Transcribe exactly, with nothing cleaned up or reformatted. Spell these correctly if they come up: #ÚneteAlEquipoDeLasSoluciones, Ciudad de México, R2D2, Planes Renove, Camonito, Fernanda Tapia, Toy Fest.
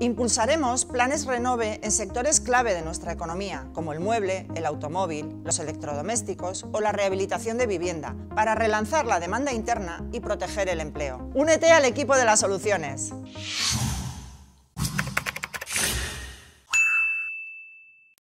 Impulsaremos planes Renove en sectores clave de nuestra economía, como el mueble, el automóvil, los electrodomésticos o la rehabilitación de vivienda, para relanzar la demanda interna y proteger el empleo. ¡Únete al equipo de las soluciones!